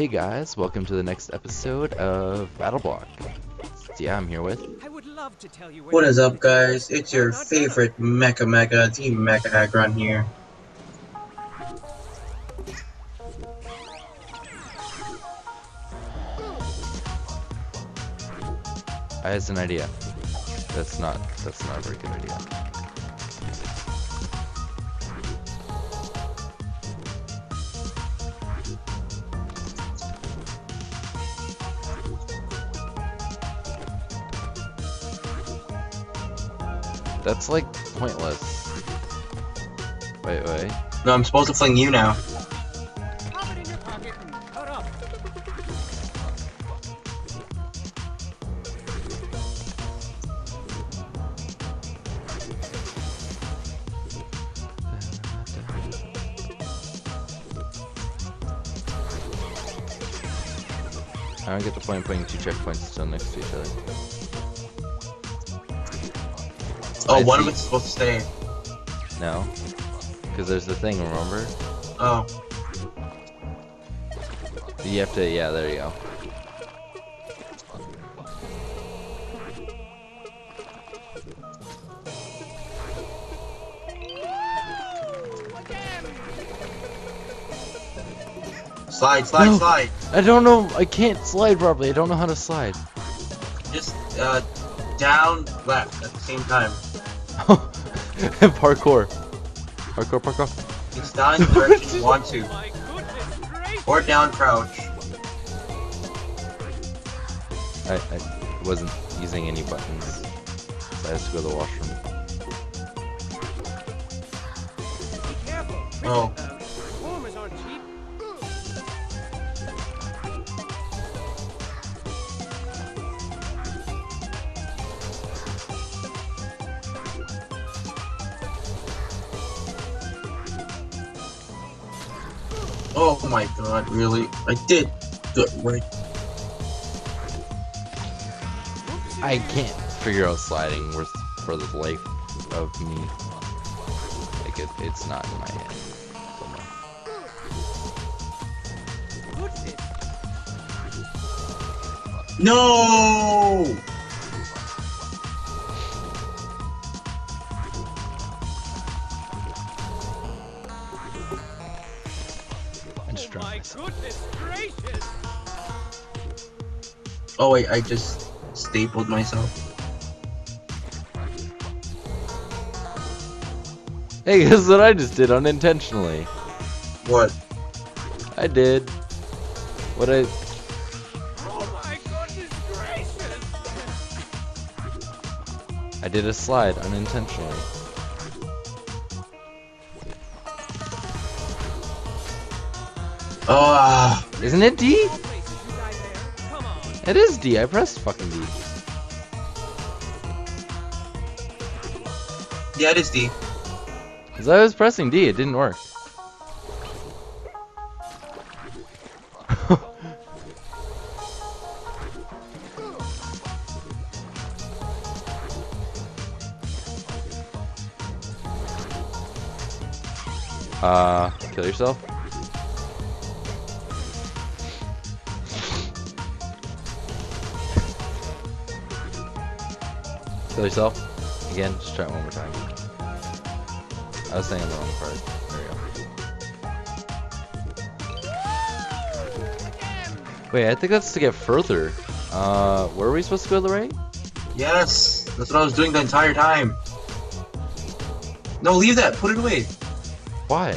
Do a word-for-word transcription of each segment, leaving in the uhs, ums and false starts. Hey guys, welcome to the next episode of Battle Block. Yeah, I'm here with. What is up, guys? It's your favorite Mecha Mecha, Team Mecha Agron here. I has an idea. That's not. That's not a very good idea. That's like pointless. Wait, wait. No, I'm supposed to fling you now. Pop it in your pocket and cut up. I don't get the point of putting two checkpoints down next to each other. Oh, one of it's supposed to stay. No. Because there's the thing, remember? Oh. You have to, yeah, there you go. Slide, slide, no. slide! I don't know, I can't slide properly, I don't know how to slide. Just, uh, down, left at the same time. Parkour. Parkour, parkour. It's down in the direction you want to. Or down crouch. I, I wasn't using any buttons. So I had to go to the washroom. Oh. Oh my god, really? I did good right. I can't figure out sliding worth for the life of me. Like, it, it's not in my head. Somehow. No! My goodness gracious! Oh wait, I just stapled myself. Hey, guess what I just did unintentionally? What? I did. What I... Oh my goodness gracious! I did a slide unintentionally. Oh, isn't it D? It is D. I pressed fucking D. Yeah, it is D. Cause I was pressing D, it didn't work. uh, kill yourself. Kill yourself. Again, just try it one more time. I was saying the wrong part. There we go. Wait, I think that's to get further. Uh, were we supposed to go to the right? Yes! That's what I was doing the entire time! No, leave that! Put it away! Why?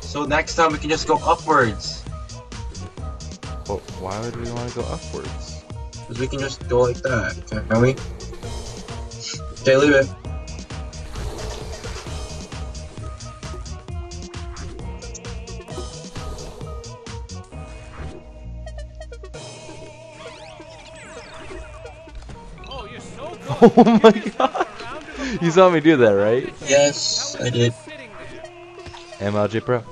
So next time we can just go upwards! But why would we want to go upwards? Because we can just go like that, can't we? Okay, leave it. Oh, you're so good. Oh my god! You saw me do that, right? Yes, I did. M L J Pro.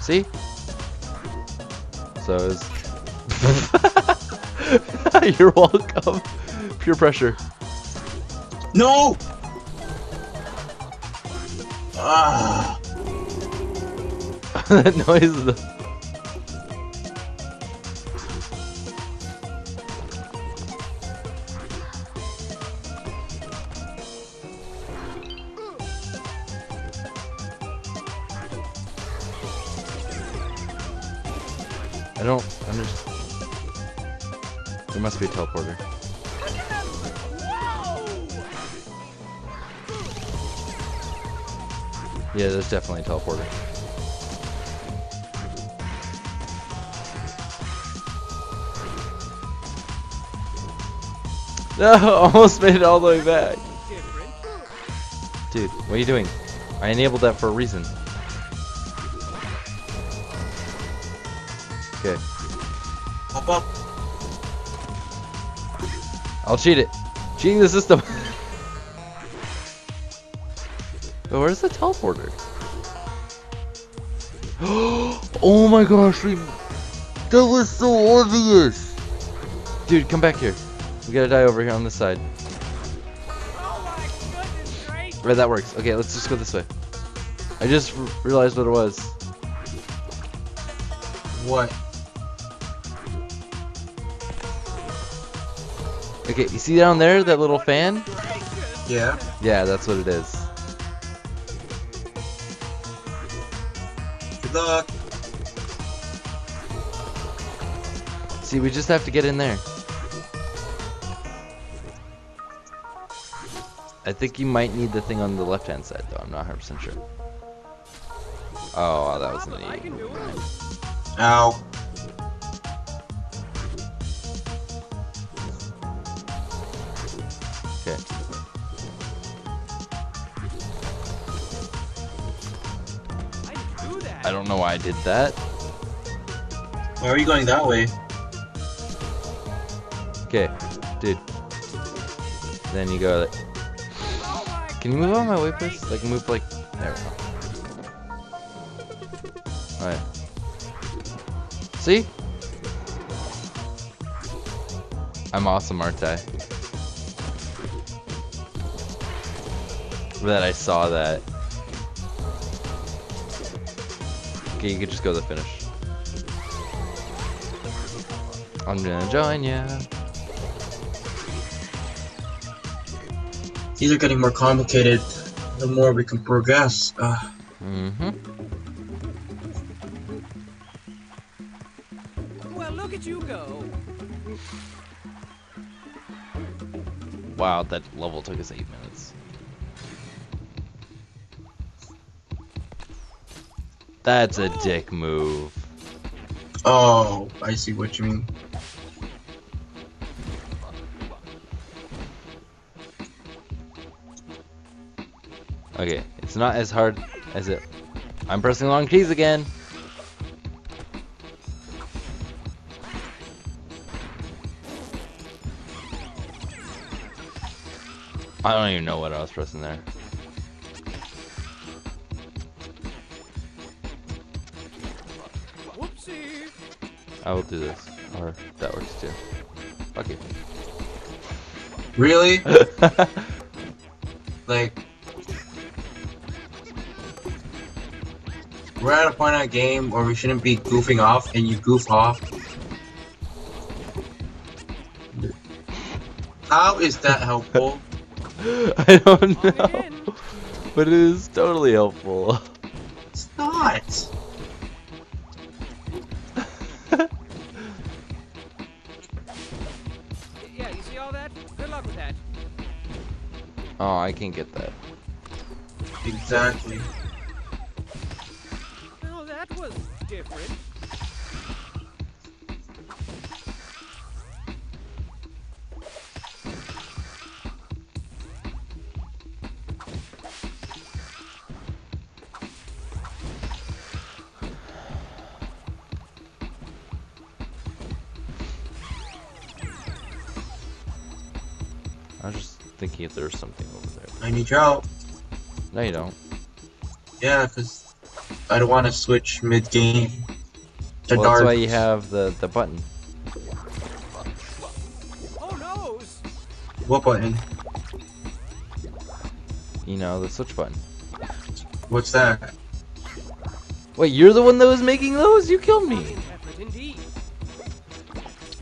See? Those. You're welcome. Pure pressure. No. Ah. That noise is the... I don't understand. There must be a teleporter. Look at them! Whoa! Yeah, there's definitely a teleporter. No, almost made it all the way back. Dude, what are you doing? I enabled that for a reason. Okay. Hop up. I'll cheat it. Cheating the system. But where's the teleporter? Oh my gosh, we... That was so obvious. Dude, come back here. We gotta die over here on this side. Oh my goodness, Drake. Right, that works. Okay, let's just go this way. I just r realized what it was. What? Okay, you see down there that little fan? Yeah. Yeah, that's what it is. Good luck. See, we just have to get in there. I think you might need the thing on the left-hand side, though. I'm not one hundred percent sure. Oh, that was an E. Ow. Okay. I do that. I don't know why I did that. Why are you going that way? Okay, dude. Then you go... Like, can you move out of my way, please? Like, move, like... There we go. Alright. See? I'm awesome, aren't I? That I saw that. Okay, you could just go to the finish. I'm gonna join ya. These are getting more complicated the more we can progress. Uh. Mm-hmm. Well, look at you go. Wow, that level took us eight minutes. That's a dick move. Oh, I see what you mean. Okay, it's not as hard as it... I'm pressing the wrong keys again! I don't even know what I was pressing there. Whoopsie! I will do this. Or, that works too. Fuck it. Really? Like... We're at a point in a game where we shouldn't be goofing off, and you goof off. How is that helpful? I don't know, but it is totally helpful. It's not. Yeah, you see all that? Good luck with that. Oh, I can't get that. Exactly. That was different. I was just thinking if there was something over there. I need your help. No, you don't. Yeah, because... I don't want to switch mid-game. Well, that's why you have the, the button. Oh, no. What button? You know, the switch button. What's that? Wait, you're the one that was making those? You killed me!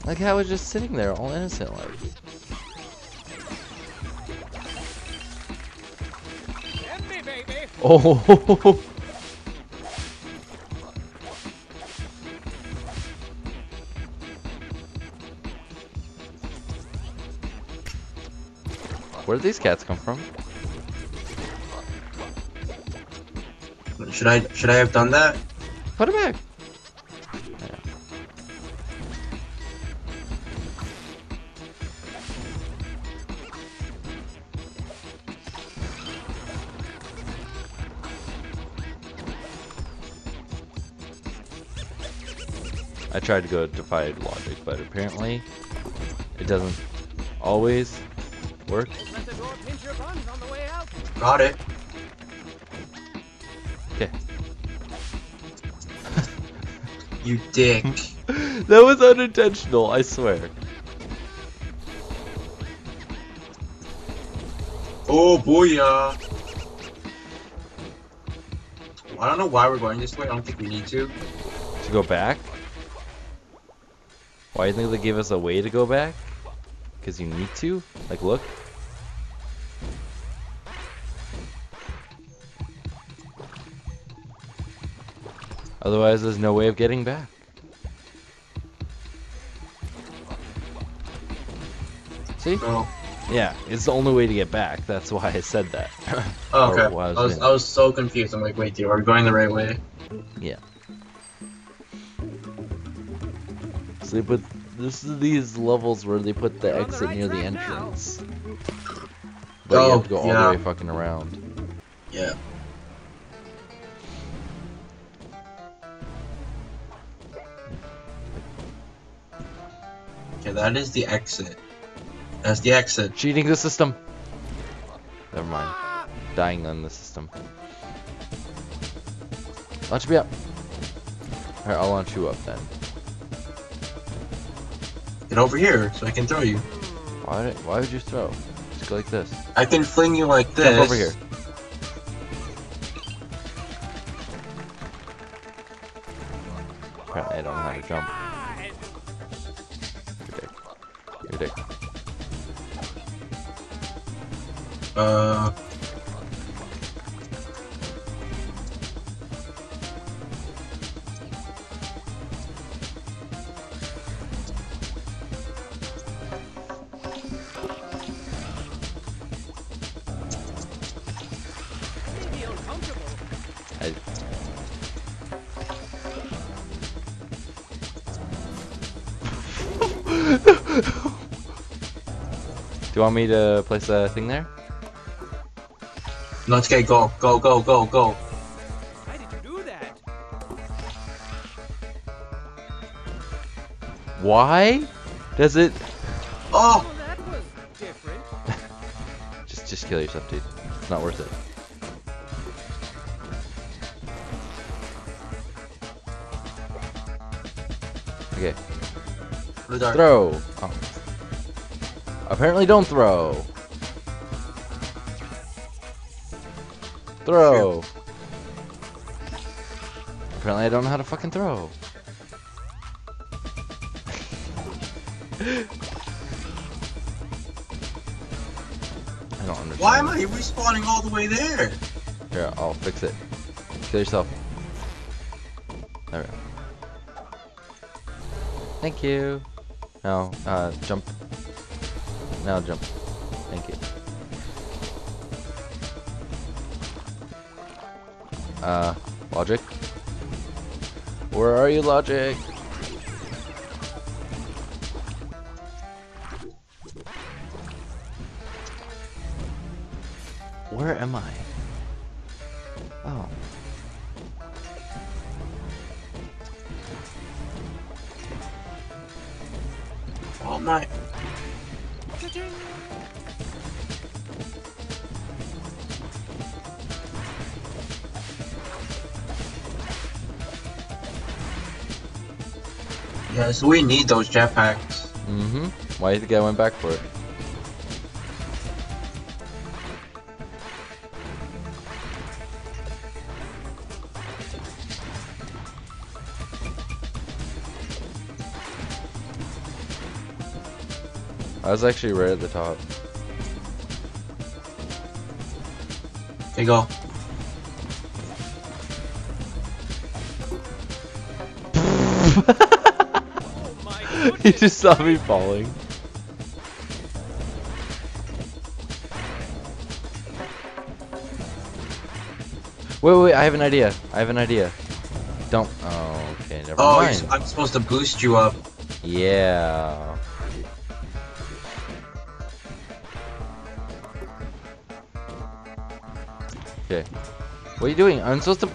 Like, I was just sitting there, all innocent like. Oh! Where did these cats come from? Should I should I have done that? Put it back. Yeah. I tried to go defy logic, but apparently it doesn't always work. Let the door pinch your buns on the way out. Got it. You dick. That was unintentional, I swear. Oh, booyah. I don't know why we're going this way. I don't think we need to. To go back? Why do you think they gave us a way to go back? Because you need to? Like, look. Otherwise, there's no way of getting back. See? No. Yeah, it's the only way to get back. That's why I said that. Oh, okay. I was, I, was, I was so confused. I'm like, wait, dude, are we going the right way? Yeah. Sleep with. This is these levels where they put the exit near the entrance. But you have to go all the way fucking around. Yeah. That is the exit. That's the exit. Cheating the system. Never mind. Dying on the system. Launch me up. Alright, I'll launch you up then. Get over here so I can throw you. Why, why would you throw? Just go like this. I can fling you like this. Jump over here. Apparently I don't know how to jump. Uh. I... Do you want me to place a thing there? Let's get go, go, go, go, go. Why did you do that? Why does it? Oh! Well, that was different. just, just kill yourself, dude. It's not worth it. Okay. Throw. Oh. Apparently, don't throw. Throw! Sure. Apparently I don't know how to fucking throw. I don't understand. Why am I respawning all the way there? Here, I'll fix it. Kill yourself. There we go. Thank you. Now, uh, jump. Now jump. Thank you. Uh, logic? Where are you, logic? Where am I? Oh. Oh my. Yeah, so we need those jetpacks. Mm-hmm. Why do you think I went back for it? I was actually right at the top. There you go. He just saw me falling. Wait, wait, wait, I have an idea. I have an idea. Don't. Oh, okay, never oh, mind. Oh, I'm supposed to boost you up. Yeah. Okay. What are you doing? I'm supposed to.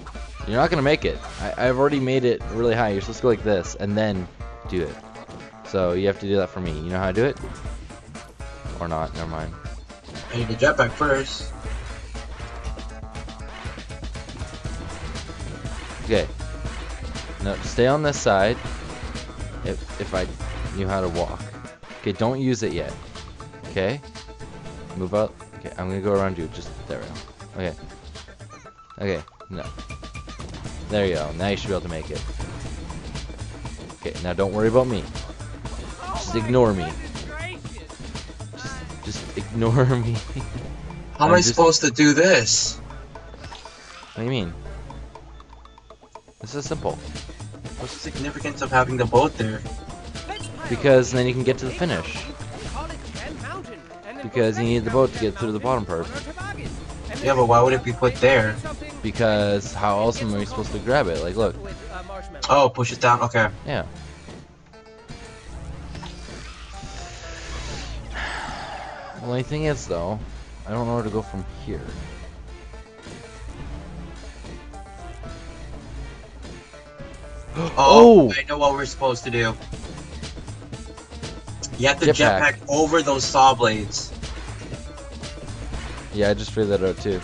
You're not gonna make it. I, I've already made it really high. You're supposed to go like this and then do it. So you have to do that for me. You know how I do it? Or not? Never mind. I need the jetpack first. Okay. Now stay on this side. If if I knew how to walk. Okay. Don't use it yet. Okay. Move up. Okay. I'm gonna go around you. Just there we go. Okay. Okay. No. There you go. Now you should be able to make it. Okay. Now don't worry about me. Just ignore me. Just, just ignore me. How am I supposed to do this? What do you mean? This is simple. What's the significance of having the boat there? Because then you can get to the finish. Because you need the boat to get through the bottom part. Yeah, but why would it be put there? Because how else am I supposed to grab it? Like, look. Oh, push it down. Okay. Yeah. The only thing is, though, I don't know where to go from here. Oh, oh! I know what we're supposed to do. You have to jetpack jet over those saw blades. Yeah, I just figured that out too.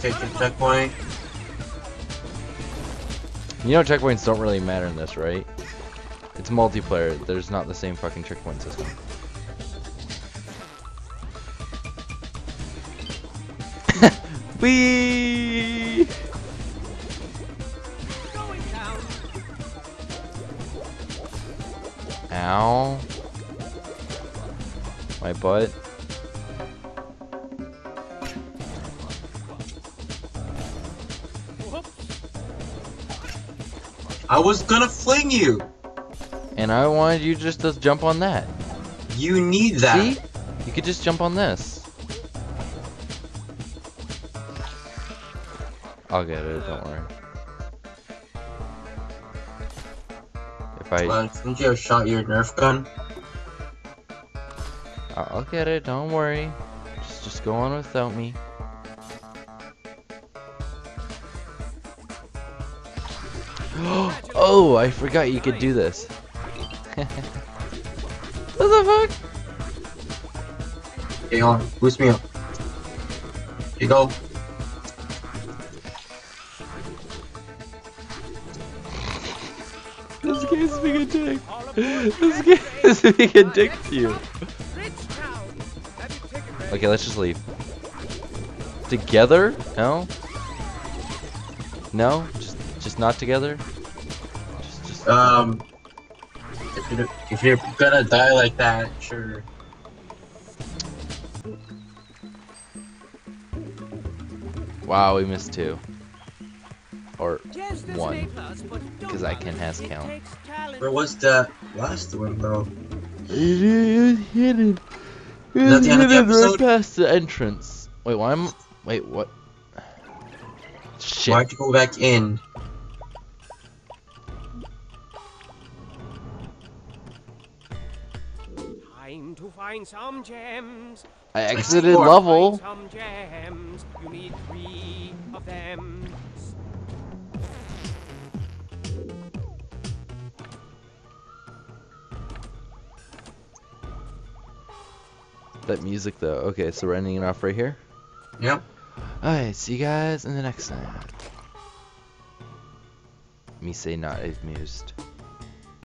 Take your checkpoint. You know checkpoints don't really matter in this, right? It's multiplayer, there's not the same fucking checkpoint system. Whee! Ow. My butt. I was gonna fling you! And I wanted you just to jump on that. You need that. See? You could just jump on this. I'll get it, don't worry. If I... Well, since you have shot your Nerf gun. I'll get it, don't worry. Just, just go on without me. Oh, I forgot you could do this. What the fuck? Hey, on, boost me up. Here you go. This game's being a dick. This game's being a dick to you. Okay, let's just leave. Together? No? No? Just, just not together? Just, just... Um... If you're gonna die like that, sure. Wow, we missed two. Or one. Because I can has count. Where was the last one, though? It was hidden. It was hidden right past the entrance. Wait, why am. Wait, what? Shit. Why'd you go back in? To find some gems. I exited level. Some gems. You need three of them. That music though. Okay, so we're ending it off right here. Yep. Alright, see you guys in the next time. Me say not amused.